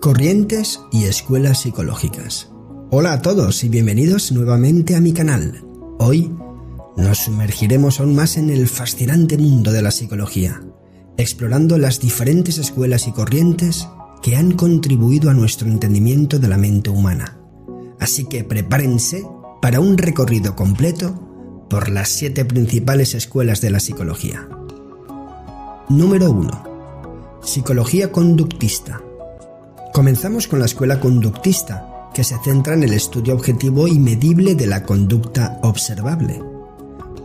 Corrientes y escuelas psicológicas. Hola a todos y bienvenidos nuevamente a mi canal. Hoy nos sumergiremos aún más en el fascinante mundo de la psicología, explorando las diferentes escuelas y corrientes que han contribuido a nuestro entendimiento de la mente humana. Así que prepárense para un recorrido completo por las 7 principales escuelas de la psicología. Número 1. Psicología conductista. Comenzamos con la escuela conductista, que se centra en el estudio objetivo y medible de la conducta observable.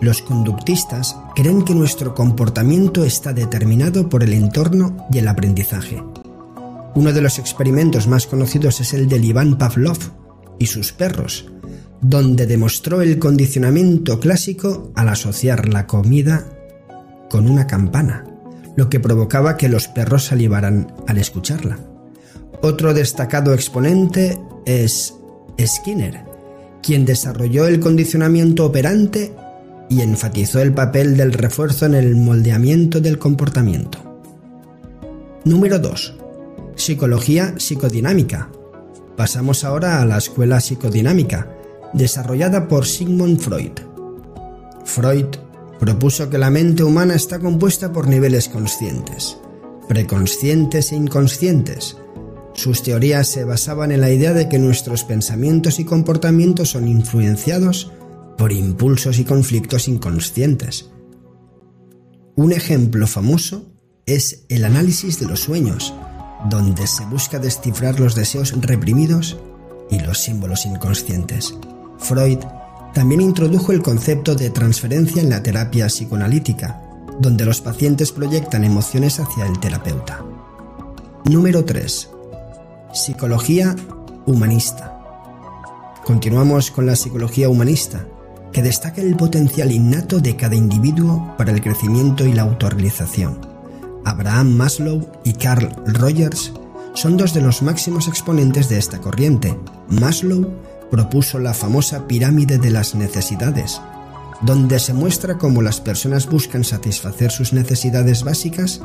Los conductistas creen que nuestro comportamiento está determinado por el entorno y el aprendizaje. Uno de los experimentos más conocidos es el del Ivan Pavlov y sus perros, donde demostró el condicionamiento clásico al asociar la comida con una campana, lo que provocaba que los perros salivaran al escucharla. Otro destacado exponente es Skinner, quien desarrolló el condicionamiento operante y enfatizó el papel del refuerzo en el moldeamiento del comportamiento. Número 2. Psicología psicodinámica. Pasamos ahora a la escuela psicodinámica, desarrollada por Sigmund Freud. Freud propuso que la mente humana está compuesta por niveles conscientes, preconscientes e inconscientes. Sus teorías se basaban en la idea de que nuestros pensamientos y comportamientos son influenciados por impulsos y conflictos inconscientes. Un ejemplo famoso es el análisis de los sueños, donde se busca descifrar los deseos reprimidos y los símbolos inconscientes. Freud también introdujo el concepto de transferencia en la terapia psicoanalítica, donde los pacientes proyectan emociones hacia el terapeuta. Número 3. Psicología humanista. Continuamos con la psicología humanista, que destaca el potencial innato de cada individuo para el crecimiento y la autorrealización. Abraham Maslow y Carl Rogers son dos de los máximos exponentes de esta corriente. Maslow propuso la famosa pirámide de las necesidades, donde se muestra cómo las personas buscan satisfacer sus necesidades básicas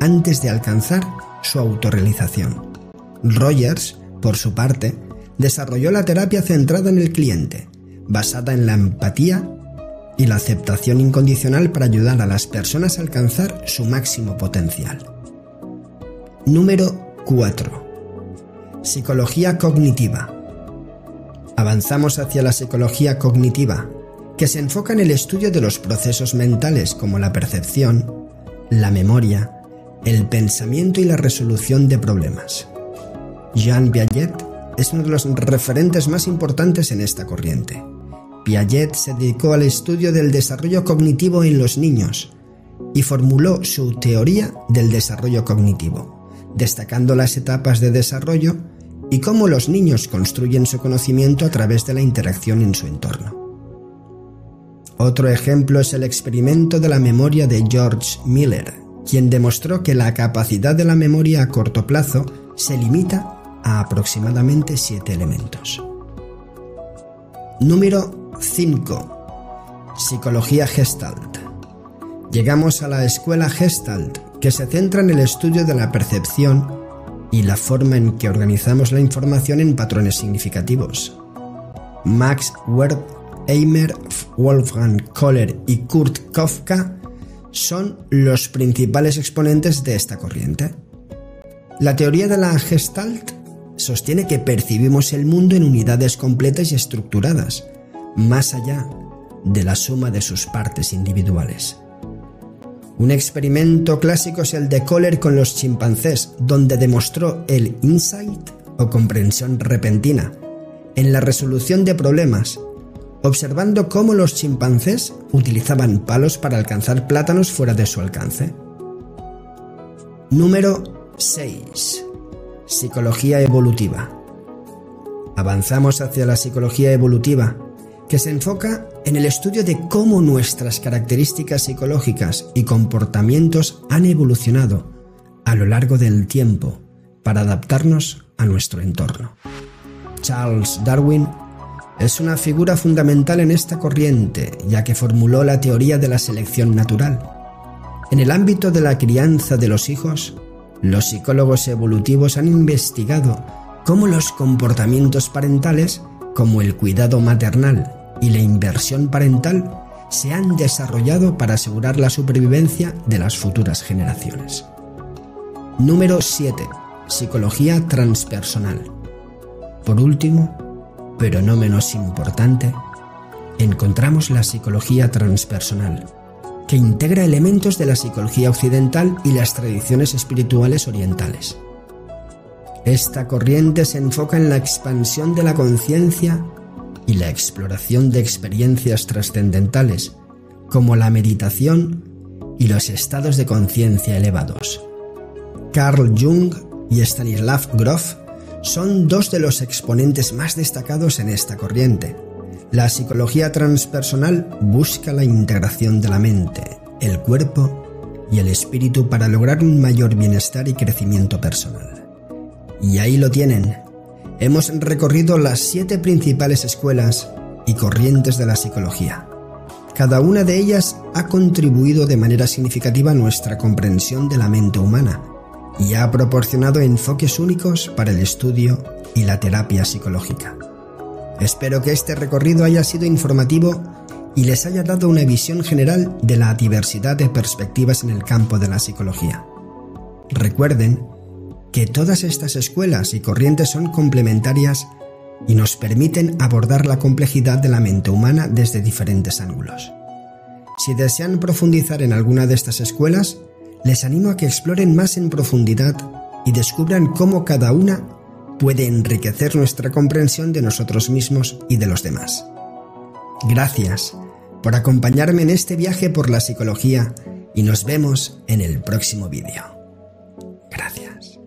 antes de alcanzar su autorrealización. Rogers, por su parte, desarrolló la terapia centrada en el cliente, basada en la empatía y la aceptación incondicional para ayudar a las personas a alcanzar su máximo potencial. Número 4. Psicología cognitiva. Avanzamos hacia la psicología cognitiva, que se enfoca en el estudio de los procesos mentales como la percepción, la memoria, el pensamiento y la resolución de problemas. Jean Piaget es uno de los referentes más importantes en esta corriente. Piaget se dedicó al estudio del desarrollo cognitivo en los niños y formuló su teoría del desarrollo cognitivo, destacando las etapas de desarrollo y cómo los niños construyen su conocimiento a través de la interacción en su entorno. Otro ejemplo es el experimento de la memoria de George Miller, quien demostró que la capacidad de la memoria a corto plazo se limita a aproximadamente 7 elementos. Número 5. Psicología Gestalt. Llegamos a la escuela Gestalt, que se centra en el estudio de la percepción y la forma en que organizamos la información en patrones significativos. Max Wertheimer, Wolfgang Köhler y Kurt Koffka son los principales exponentes de esta corriente. La teoría de la Gestalt sostiene que percibimos el mundo en unidades completas y estructuradas, más allá de la suma de sus partes individuales. Un experimento clásico es el de Köhler con los chimpancés, donde demostró el insight o comprensión repentina en la resolución de problemas, observando cómo los chimpancés utilizaban palos para alcanzar plátanos fuera de su alcance. Número 6. Psicología evolutiva. Avanzamos hacia la psicología evolutiva, que se enfoca en el estudio de cómo nuestras características psicológicas y comportamientos han evolucionado a lo largo del tiempo para adaptarnos a nuestro entorno. Charles Darwin es una figura fundamental en esta corriente, ya que formuló la teoría de la selección natural. En el ámbito de la crianza de los hijos, Los psicólogos evolutivos han investigado cómo los comportamientos parentales, como el cuidado maternal y la inversión parental, se han desarrollado para asegurar la supervivencia de las futuras generaciones. Número 7. Psicología transpersonal. Por último, pero no menos importante, encontramos la psicología transpersonal, que integra elementos de la psicología occidental y las tradiciones espirituales orientales. Esta corriente se enfoca en la expansión de la conciencia y la exploración de experiencias trascendentales, como la meditación y los estados de conciencia elevados. Carl Jung y Stanislav Grof son dos de los exponentes más destacados en esta corriente. La psicología transpersonal busca la integración de la mente, el cuerpo y el espíritu para lograr un mayor bienestar y crecimiento personal. Y ahí lo tienen. Hemos recorrido las 7 principales escuelas y corrientes de la psicología. Cada una de ellas ha contribuido de manera significativa a nuestra comprensión de la mente humana y ha proporcionado enfoques únicos para el estudio y la terapia psicológica. Espero que este recorrido haya sido informativo y les haya dado una visión general de la diversidad de perspectivas en el campo de la psicología. Recuerden que todas estas escuelas y corrientes son complementarias y nos permiten abordar la complejidad de la mente humana desde diferentes ángulos. Si desean profundizar en alguna de estas escuelas, les animo a que exploren más en profundidad y descubran cómo cada una puede enriquecer nuestra comprensión de nosotros mismos y de los demás. Gracias por acompañarme en este viaje por la psicología y nos vemos en el próximo vídeo. Gracias.